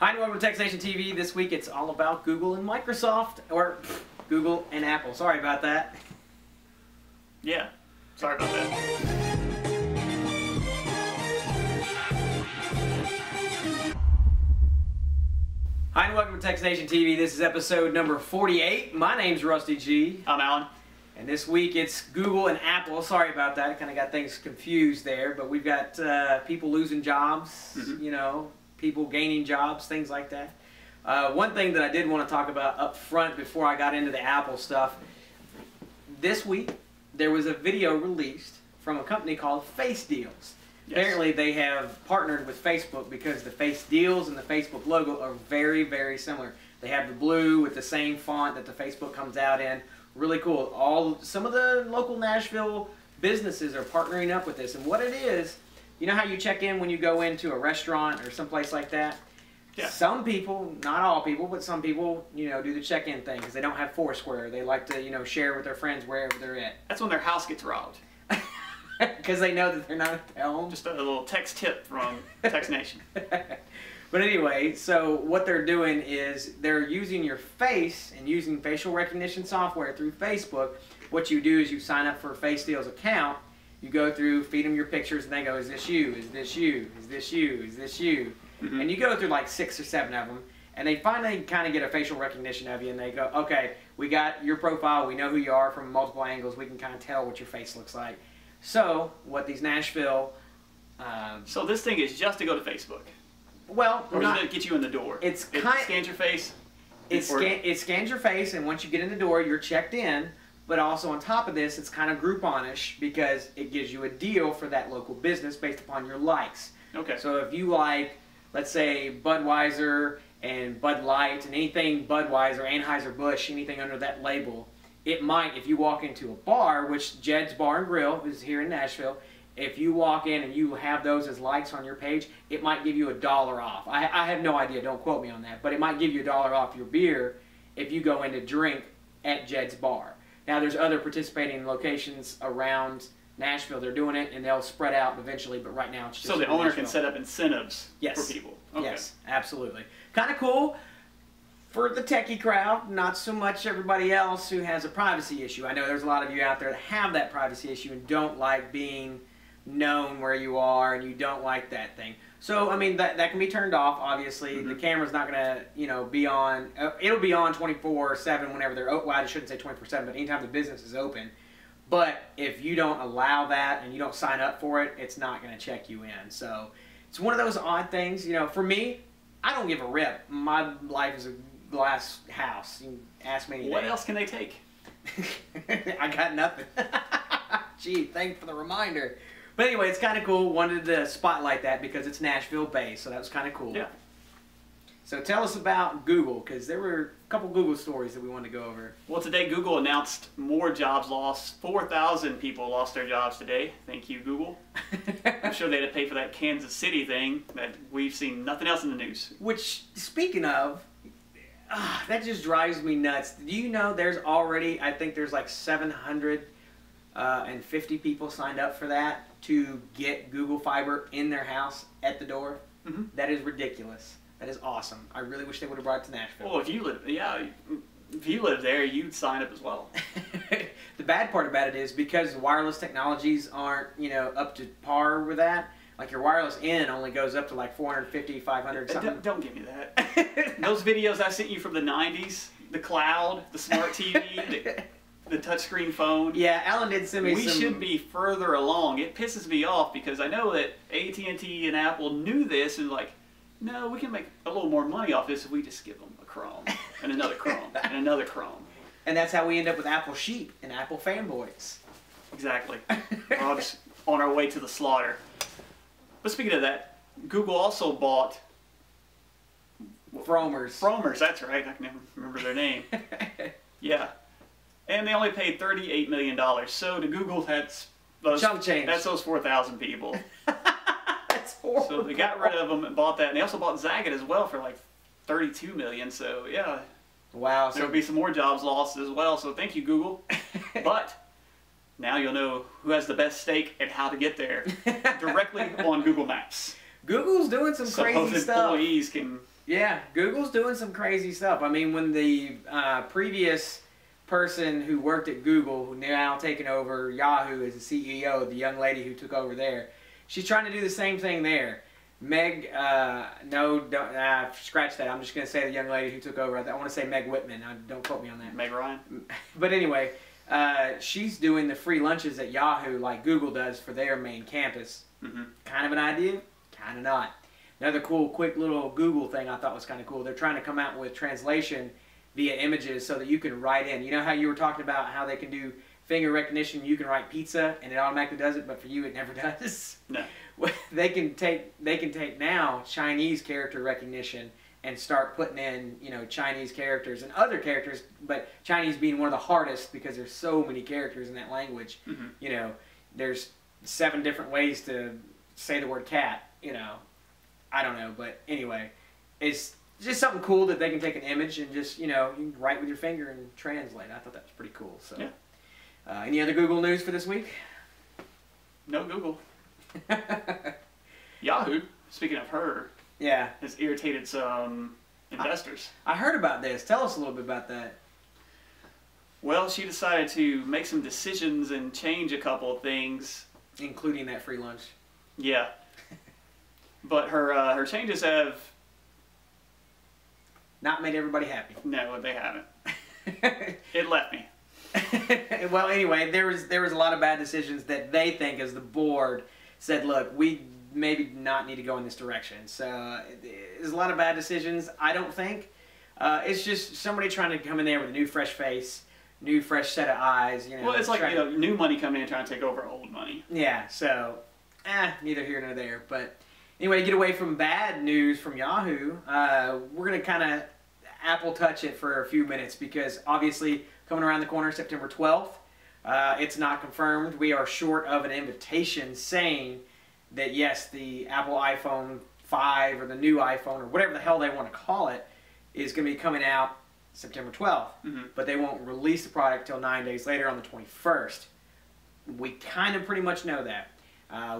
Hi and welcome to txtNationTV. This week it's all about Google and Microsoft, or Google and Apple. Sorry about that. Yeah, sorry about that. Hi and welcome to txtNationTV. This is episode number 48. My name's Rusty G. I'm Alan. And this week it's Google and Apple. Sorry about that. I kind of got things confused there, but we've got people losing jobs, you know, people gaining jobs, things like that. One thing that I did want to talk about up front before I got into the Apple stuff, this week there was a video released from a company called Face Deals. Yes. Apparently they have partnered with Facebook because the Face Deals and the Facebook logo are very, very similar. They have the blue with the same font that the Facebook comes out in. Really cool. Some of the local Nashville businesses are partnering up with this, and what it is, you know how you check in when you go into a restaurant or someplace like that? Yeah. Some people, not all people, but some people, you know, do the check-in thing because they don't have Foursquare. They like to, you know, share with their friends wherever they're at. That's when their house gets robbed. Because they know that they're not at home. Just a little text tip from Text Nation. But anyway, so what they're doing is they're using your face and using facial recognition software through Facebook. What you do is you sign up for a Face Deals account. You go through, feed them your pictures, and they go, is this you? Is this you? Is this you? Is this you? Mm-hmm. And you go through like 6 or 7 of them, and they finally kind of get a facial recognition of you, and they go, okay, we got your profile. We know who you are from multiple angles. We can kind of tell what your face looks like. So what these Nashville... so this thing is just to go to Facebook? Well, or does it get you in the door? It scans your face? It scans your face, and once you get in the door, you're checked in. But also on top of this, it's kind of Groupon-ish because it gives you a deal for that local business based upon your likes. Okay. So if you like, let's say, Budweiser and Bud Light and anything Budweiser, Anheuser-Busch, anything under that label, it might, if you walk into a bar, which Jed's Bar and Grill is here in Nashville, if you walk in and you have those as likes on your page, it might give you $1 off. I have no idea, don't quote me on that, but it might give you $1 off your beer if you go in to drink at Jed's Bar. Now there's other participating locations around Nashville. They're doing it, and they'll spread out eventually, but right now it's just... So the owner can set up incentives for people. Okay. Yes, absolutely. Kind of cool for the techie crowd, not so much everybody else who has a privacy issue. I know there's a lot of you out there that have that privacy issue and don't like being known where you are, and you don't like that thing. So, I mean, that can be turned off, obviously. Mm-hmm. The camera's not going to, you know, be on. It'll be on 24/7 whenever they're open. Well, I shouldn't say 24/7, but anytime the business is open. But if you don't allow that and you don't sign up for it, it's not going to check you in. So it's one of those odd things. You know, for me, I don't give a rip. My life is a glass house. You can ask me anything. What else can they take? I got nothing. Gee, thanks for the reminder. But anyway, it's kind of cool. Wanted to spotlight that because it's Nashville-based, so that was kind of cool. Yeah. So tell us about Google, because there were a couple Google stories that we wanted to go over. Well, today Google announced more jobs lost. 4,000 people lost their jobs today. Thank you, Google. I'm sure they had to pay for that Kansas City thing that we've seen nothing else in the news. Which, speaking of, that just drives me nuts. Do you know there's already, I think there's like 750 people signed up for that to get Google Fiber in their house at the door? Mm-hmm. That is ridiculous. That is awesome. I really wish they would have brought it to Nashville. Well, if you live there, you'd sign up as well. The bad part about it is because wireless technologies aren't, you know, up to par with that. Like your wireless in only goes up to like 450, 500 something. Don't give me that. Those videos I sent you from the 90s, the cloud, the smart TV, the touchscreen phone. Yeah, Alan did send me some... We should be further along. It pisses me off because I know that AT&T and Apple knew this and like, no, we can make a little more money off this if we just give them a Chrome and another Chrome and another Chrome. And that's how we end up with Apple sheep and Apple fanboys. Exactly. We're all just on our way to the slaughter. But speaking of that, Google also bought... Frommer's. Frommer's, that's right. I can never remember their name. Yeah. And they only paid $38 million. So to Google, that's those, chunk change. That's those 4,000 people. That's horrible. So they got rid of them and bought that. And they also bought Zagat as well for like $32 million. So yeah. Wow. There will be some more jobs lost as well. So thank you, Google. But now you'll know who has the best steak and how to get there directly on Google Maps. Google's doing some crazy stuff. So those employees can Yeah, Google's doing some crazy stuff. I mean, when the previous person who worked at Google, who now taken over Yahoo as the CEO, the young lady who took over there, she's trying to do the same thing there. Meg, scratch that. I'm just going to say the young lady who took over. I want to say Meg Whitman. Don't quote me on that. Meg Ryan. But anyway, she's doing the free lunches at Yahoo like Google does for their main campus. Mm-hmm. Kind of an idea, kind of not. Another cool, quick little Google thing I thought was kind of cool. They're trying to come out with translation via images so that you can write in. You know how you were talking about how they can do finger recognition, you can write pizza and it automatically does it, but for you it never does. No. They can take now Chinese character recognition and start putting in, you know, Chinese characters and other characters, but Chinese being one of the hardest because there's so many characters in that language. Mm-hmm. You know, there's 7 different ways to say the word cat, you know. I don't know, but anyway, it's just something cool that they can take an image and just, you know, you can write with your finger and translate. I thought that was pretty cool. So. Yeah. Any other Google news for this week? No Google. Yahoo, speaking of her, yeah, has irritated some investors. I heard about this. Tell us a little bit about that. Well, she decided to make some decisions and change a couple of things. Including that free lunch. Yeah. But her changes have... not made everybody happy. No, they haven't. It left me. Well, anyway, there was a lot of bad decisions that they think, as the board said, look, we maybe not need to go in this direction. So there's a lot of bad decisions, I don't think. It's just somebody trying to come in there with a new fresh face, new fresh set of eyes. You know, well, it's like, you know, new money coming in trying to take over old money. Yeah, so neither here nor there. But anyway, to get away from bad news from Yahoo, we're going to kind of Apple Touch it for a few minutes because obviously... coming around the corner, September 12th. It's not confirmed. We are short of an invitation saying that, yes, the Apple iPhone 5 or the new iPhone or whatever the hell they want to call it is going to be coming out September 12th. Mm-hmm. But they won't release the product till 9 days later on the 21st. We kind of pretty much know that.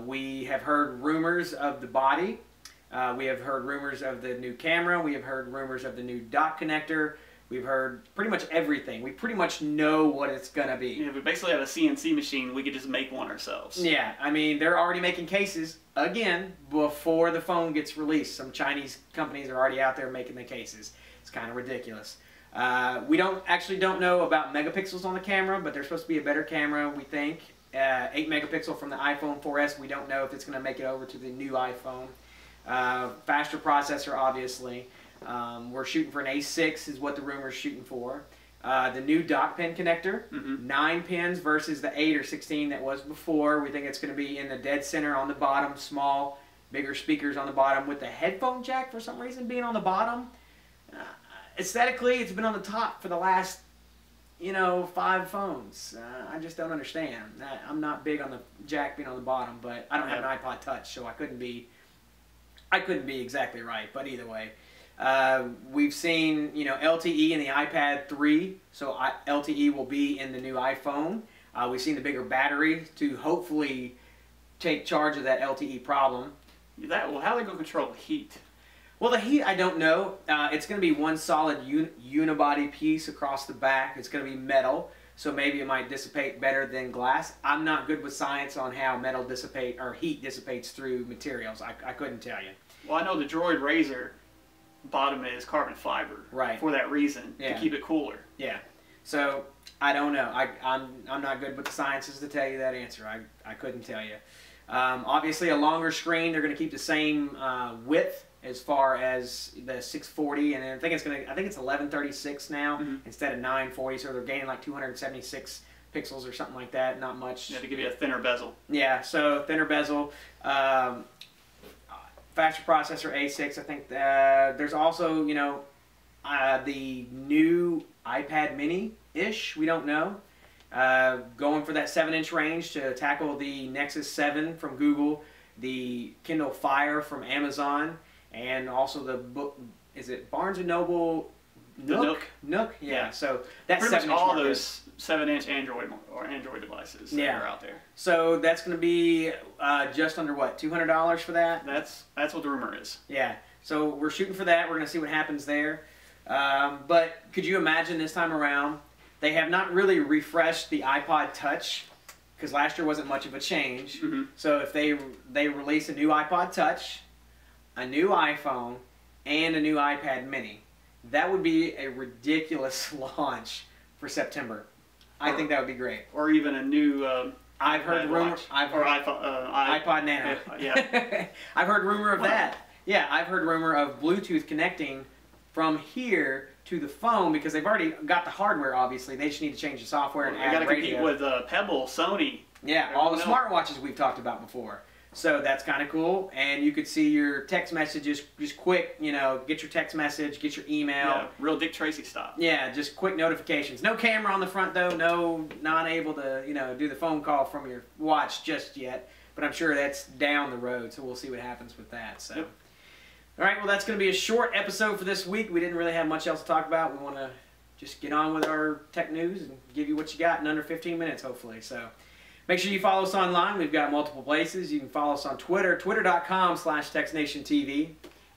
We have heard rumors of the body. We have heard rumors of the new camera. We have heard rumors of the new dock connector. We've heard pretty much everything. We pretty much know what it's going to be. Yeah, we basically have a CNC machine. We could just make one ourselves. Yeah, I mean, they're already making cases, again, before the phone gets released. Some Chinese companies are already out there making the cases. It's kind of ridiculous. We don't know about megapixels on the camera, but there's supposed to be a better camera, we think. 8 megapixel from the iPhone 4S. We don't know if it's going to make it over to the new iPhone. Faster processor, obviously. We're shooting for an A6 is what the rumor's shooting for. The new dock pin connector, mm-hmm. 9 pins versus the 8 or 16 that was before. We think it's going to be in the dead center on the bottom, small, bigger speakers on the bottom with the headphone jack for some reason being on the bottom. Aesthetically, it's been on the top for the last, you know, 5 phones. I just don't understand. I'm not big on the jack being on the bottom, but I don't have an iPod Touch, so I couldn't be exactly right, but either way. We've seen, you know, LTE in the iPad 3, so LTE will be in the new iPhone. We've seen the bigger battery to hopefully take charge of that LTE problem. Well, how are they going to control the heat? Well, the heat, I don't know. It's going to be one solid unibody piece across the back. It's going to be metal, so maybe it might dissipate better than glass. I'm not good with science on how metal dissipate or heat dissipates through materials. I couldn't tell you. Well, I know the Droid Razr bottom is carbon fiber, right? For that reason, yeah. To keep it cooler. Yeah. So I don't know. I'm not good with the sciences to tell you that answer. I couldn't tell you. Obviously, a longer screen. They're going to keep the same width as far as the 640, and I think it's going to. I think it's 1136 now, mm-hmm. instead of 940. So they're gaining like 276 pixels or something like that. Not much. Yeah, to give you a thinner bezel. Yeah. So thinner bezel. Faster processor A6, I think. There's also, you know, the new iPad mini-ish, we don't know. Going for that 7-inch range to tackle the Nexus 7 from Google, the Kindle Fire from Amazon, and also the book, is it Barnes and Noble? Nook? The Nook. Nook, yeah. So that's pretty much all those 7-inch Android devices that are out there. So that's going to be just under what, $200 for that? That's what the rumor is. Yeah. So we're shooting for that. We're going to see what happens there. But could you imagine this time around? They have not really refreshed the iPod Touch, because last year wasn't much of a change. Mm-hmm. So if they release a new iPod Touch, a new iPhone, and a new iPad Mini, that would be a ridiculous launch for September. I think that would be great. Or even a new I've heard rumor, iPod Nano. Yeah. I've heard rumor of that. Yeah, I've heard rumor of Bluetooth connecting from here to the phone, because they've already got the hardware, obviously. They just need to change the software and add radio. They got to compete with Pebble, Sony. Yeah, all the smartwatches we've talked about before. So that's kind of cool, and you could see your text messages just quick, you know, get your text message, get your email. Yeah, real Dick Tracy style. Yeah, just quick notifications. No camera on the front though, no, not able to, you know, do the phone call from your watch just yet, but I'm sure that's down the road, so we'll see what happens with that. So, yep. All right, well, that's going to be a short episode for this week. We didn't really have much else to talk about. We want to just get on with our tech news and give you what you got in under 15 minutes, hopefully, so... Make sure you follow us online. We've got multiple places. You can follow us on Twitter, twitter.com/txtNationTV.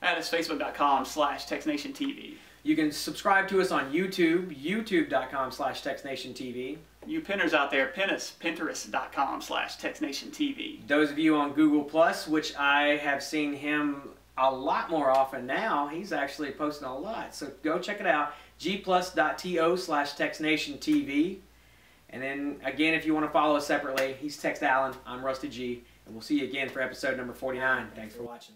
That is facebook.com/txtNationTV. You can subscribe to us on YouTube, youtube.com/txtNationTV. You pinners out there, pin us, pinterest.com/txtNationTV. Those of you on Google+, which I have seen him a lot more often now. He's actually posting a lot, so go check it out. gplus.to/txtNationTV. And then, again, if you want to follow us separately, he's Text Allen, I'm Rusty G, and we'll see you again for episode number 49. Thanks for watching.